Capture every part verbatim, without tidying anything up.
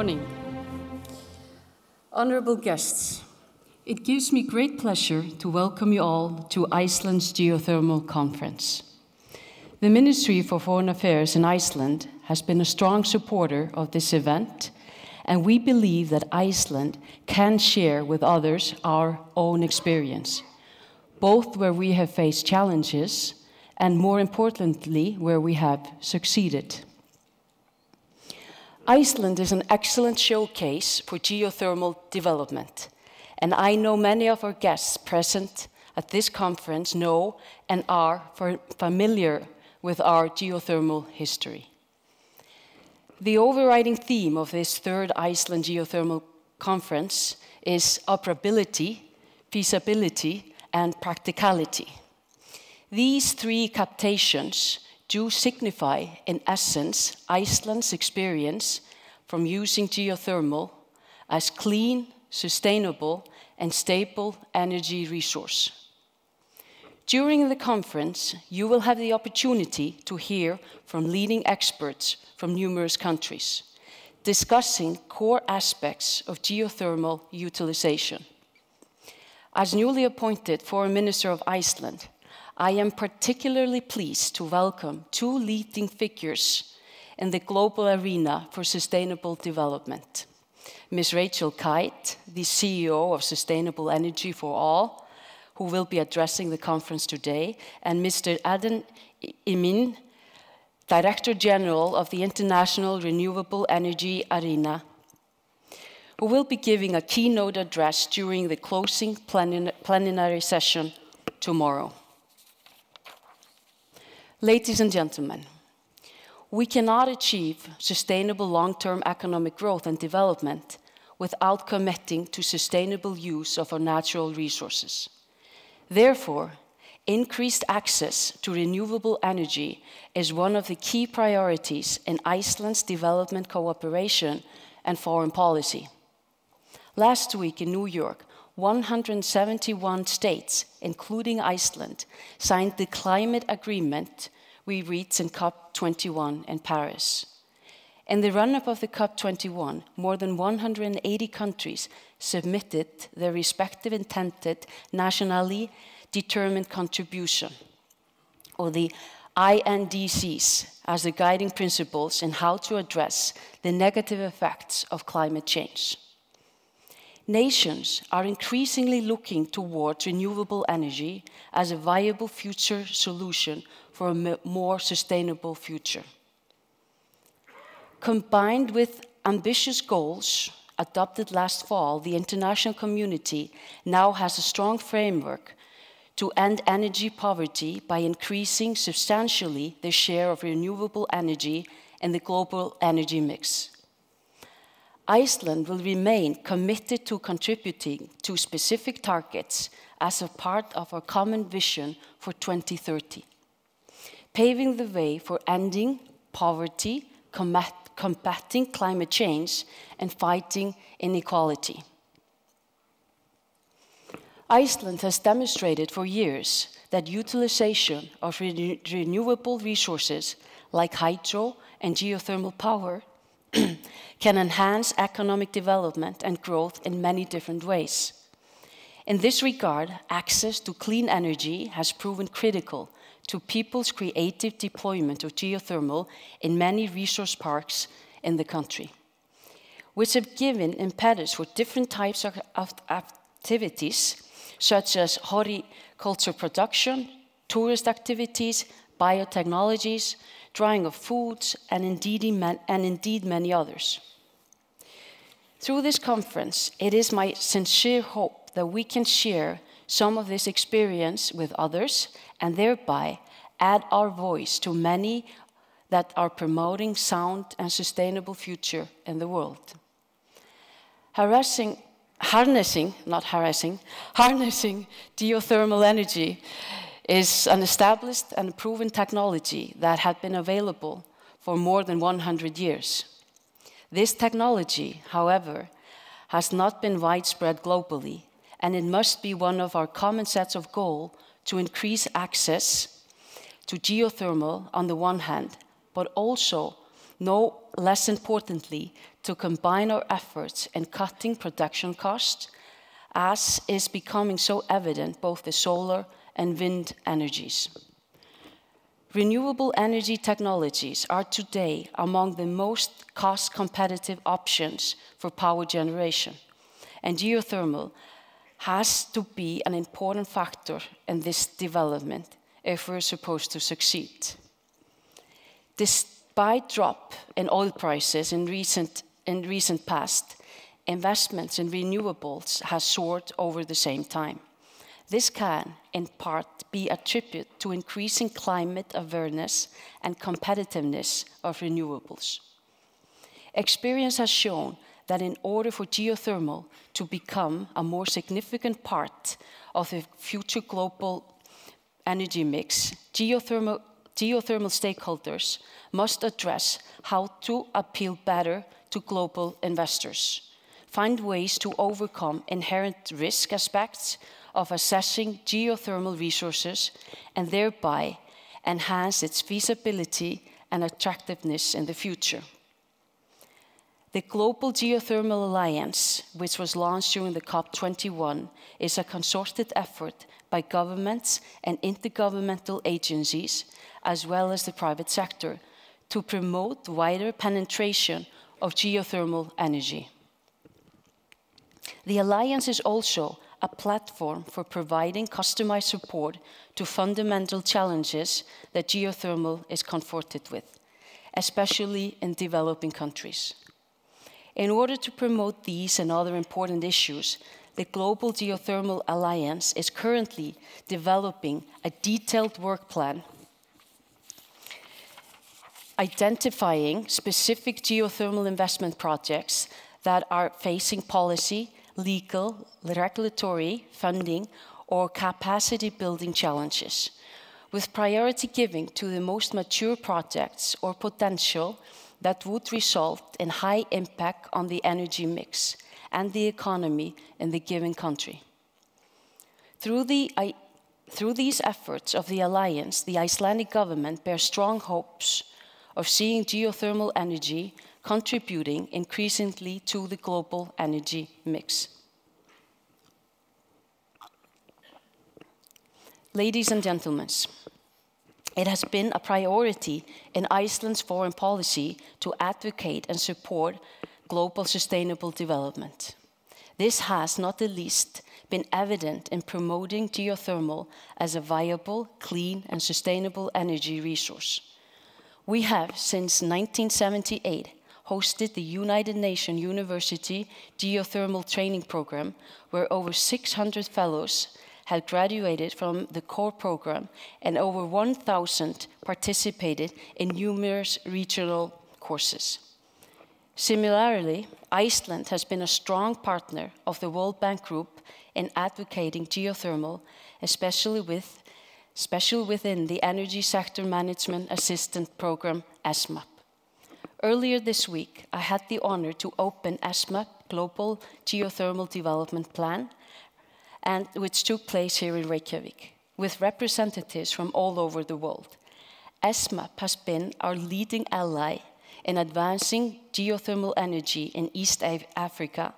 morning. Honourable guests, it gives me great pleasure to welcome you all to Iceland's Geothermal Conference. The Ministry for Foreign Affairs in Iceland has been a strong supporter of this event, and we believe that Iceland can share with others our own experience, both where we have faced challenges and, more importantly, where we have succeeded. Iceland is an excellent showcase for geothermal development, and I know many of our guests present at this conference know and are familiar with our geothermal history. The overriding theme of this third Iceland Geothermal Conference is operability, feasibility, and practicality. These three captations do signify, in essence, Iceland's experience from using geothermal as clean, sustainable, and stable energy resource. During the conference, you will have the opportunity to hear from leading experts from numerous countries, discussing core aspects of geothermal utilization. As newly appointed Foreign Minister of Iceland, I am particularly pleased to welcome two leading figures in the global arena for sustainable development. Miz Rachel Kite, the C E O of Sustainable Energy for All, who will be addressing the conference today, and Mister Adnan Amin, Director General of the International Renewable Energy Arena, who will be giving a keynote address during the closing plen plenary session tomorrow. Ladies and gentlemen, we cannot achieve sustainable long-term economic growth and development without committing to sustainable use of our natural resources. Therefore, increased access to renewable energy is one of the key priorities in Iceland's development cooperation and foreign policy. Last week in New York, one hundred seventy-one states, including Iceland, signed the climate agreement we reached in COP twenty-one in Paris. In the run-up of the COP twenty-one, more than one hundred eighty countries submitted their respective intended nationally determined contribution, or the I N D Cs, as the guiding principles in how to address the negative effects of climate change. Nations are increasingly looking towards renewable energy as a viable future solution for a more sustainable future. Combined with ambitious goals adopted last fall, the international community now has a strong framework to end energy poverty by increasing substantially the share of renewable energy in the global energy mix. Iceland will remain committed to contributing to specific targets as a part of our common vision for twenty thirty, paving the way for ending poverty, combat combating climate change, and fighting inequality. Iceland has demonstrated for years that utilization of re renewable resources like hydro and geothermal power can enhance economic development and growth in many different ways. In this regard, access to clean energy has proven critical to people's creative deployment of geothermal in many resource parks in the country, which have given impetus for different types of activities, such as horticulture production, tourist activities, biotechnologies, drying of foods, and indeed, and indeed many others. Through this conference, it is my sincere hope that we can share some of this experience with others and thereby add our voice to many that are promoting sound and sustainable future in the world. Harassing, harnessing, not harassing, harnessing geothermal energy is an established and proven technology that has been available for more than one hundred years. This technology, however, has not been widespread globally, and it must be one of our common sets of goals to increase access to geothermal on the one hand, but also, no less importantly, to combine our efforts in cutting production costs, as is becoming so evident both the solar and wind energies. Renewable energy technologies are today among the most cost-competitive options for power generation, and geothermal has to be an important factor in this development if we're supposed to succeed. Despite drop in oil prices in recent, in recent past, investments in renewables has soared over the same time. This can, in part, be attributed to increasing climate awareness and competitiveness of renewables. Experience has shown that in order for geothermal to become a more significant part of the future global energy mix, geothermal, geothermal stakeholders must address how to appeal better to global investors, find ways to overcome inherent risk aspects of assessing geothermal resources, and thereby enhance its feasibility and attractiveness in the future. The Global Geothermal Alliance, which was launched during the COP twenty-one, is a concerted effort by governments and intergovernmental agencies, as well as the private sector, to promote wider penetration of geothermal energy. The Alliance is also a platform for providing customized support to fundamental challenges that geothermal is confronted with, especially in developing countries. In order to promote these and other important issues, the Global Geothermal Alliance is currently developing a detailed work plan identifying specific geothermal investment projects that are facing policy, legal, regulatory, funding, or capacity building challenges, with priority given to the most mature projects or potential that would result in high impact on the energy mix and the economy in the given country. Through, the, I, through these efforts of the Alliance, the Icelandic government bears strong hopes of seeing geothermal energy contributing increasingly to the global energy mix. Ladies and gentlemen, it has been a priority in Iceland's foreign policy to advocate and support global sustainable development. This has, not the least, been evident in promoting geothermal as a viable, clean, and sustainable energy resource. We have, since nineteen seventy-eight, hosted the United Nations University Geothermal Training Programme, where over six hundred fellows had graduated from the core program, and over one thousand participated in numerous regional courses. Similarly, Iceland has been a strong partner of the World Bank Group in advocating geothermal, especially with, especially within the Energy Sector Management Assistance Programme, ESMAP. Earlier this week, I had the honor to open ESMAP Global Geothermal Development Plan, and which took place here in Reykjavik, with representatives from all over the world. ESMAP has been our leading ally in advancing geothermal energy in East Africa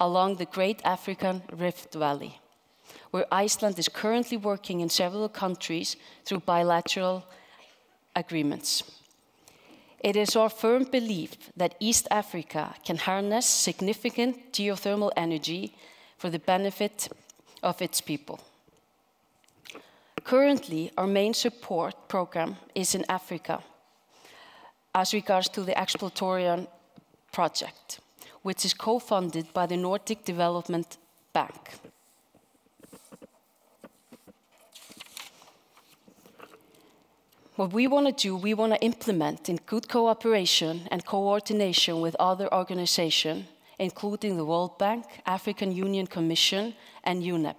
along the Great African Rift Valley, where Iceland is currently working in several countries through bilateral agreements. It is our firm belief that East Africa can harness significant geothermal energy for the benefit of its people. Currently, our main support program is in Africa as regards to the Exploratorian project, which is co-funded by the Nordic Development Bank. What we want to do, we want to implement in good cooperation and coordination with other organizations, including the World Bank, African Union Commission, and UNEP.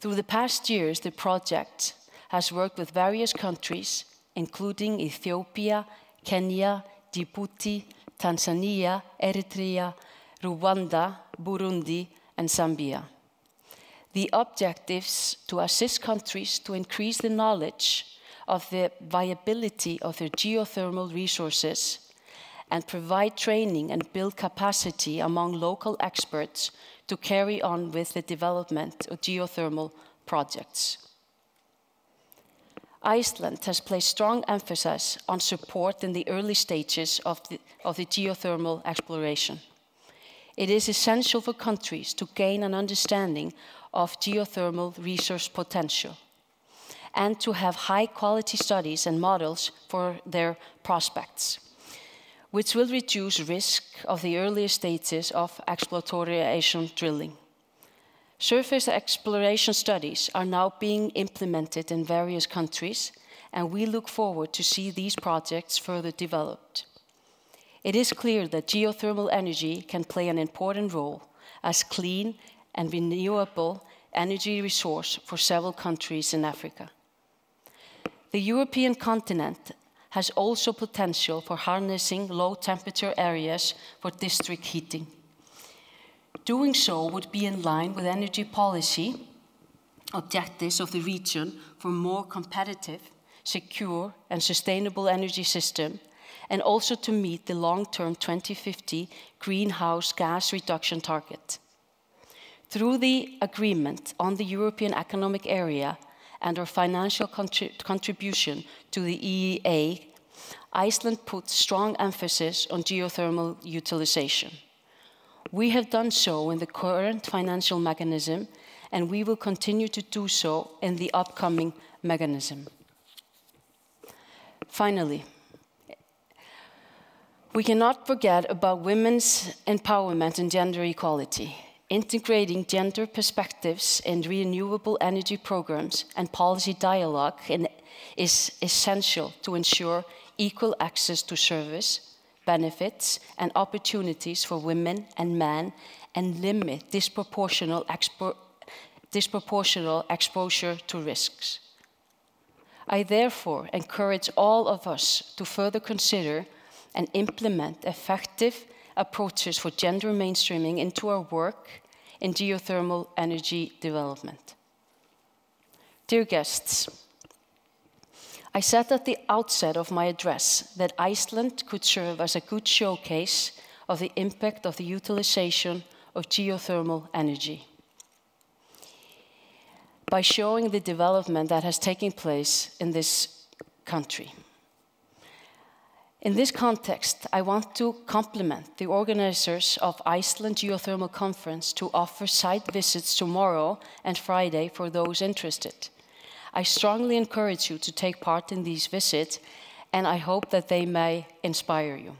Through the past years, the project has worked with various countries, including Ethiopia, Kenya, Djibouti, Tanzania, Eritrea, Rwanda, Burundi, and Zambia. The objectives to assist countries to increase the knowledge of the viability of their geothermal resources and provide training and build capacity among local experts to carry on with the development of geothermal projects. Iceland has placed strong emphasis on support in the early stages of the, of the geothermal exploration. It is essential for countries to gain an understanding of geothermal resource potential and to have high-quality studies and models for their prospects, which will reduce risk of the earlier stages of exploration drilling. Surface exploration studies are now being implemented in various countries, and we look forward to see these projects further developed. It is clear that geothermal energy can play an important role as clean and renewable energy resource for several countries in Africa. The European continent has also potential for harnessing low-temperature areas for district heating. Doing so would be in line with energy policy objectives of the region for a more competitive, secure and sustainable energy system, and also to meet the long-term twenty fifty greenhouse gas reduction target. Through the agreement on the European Economic Area and our financial contri contribution to the E E A, Iceland puts strong emphasis on geothermal utilization. We have done so in the current financial mechanism, and we will continue to do so in the upcoming mechanism. Finally, we cannot forget about women's empowerment and gender equality. Integrating gender perspectives in renewable energy programs and policy dialogue is essential to ensure equal access to service, benefits, and opportunities for women and men, and limit disproportional, expo disproportional exposure to risks. I therefore encourage all of us to further consider and implement effective approaches for gender mainstreaming into our work in geothermal energy development. Dear guests, I said at the outset of my address that Iceland could serve as a good showcase of the impact of the utilization of geothermal energy by showing the development that has taken place in this country. In this context, I want to compliment the organizers of Iceland Geothermal Conference to offer site visits tomorrow and Friday for those interested. I strongly encourage you to take part in these visits, and I hope that they may inspire you.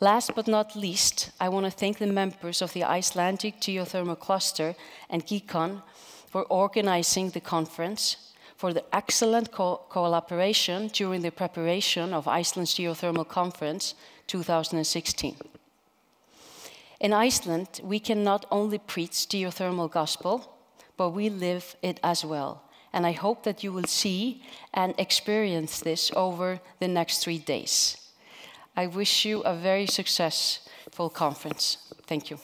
Last but not least, I want to thank the members of the Icelandic Geothermal Cluster and Gekon for organizing the conference, for the excellent co collaboration during the preparation of Iceland's Geothermal Conference two thousand sixteen. In Iceland, we can not only preach geothermal gospel, but we live it as well. And I hope that you will see and experience this over the next three days. I wish you a very successful conference. Thank you.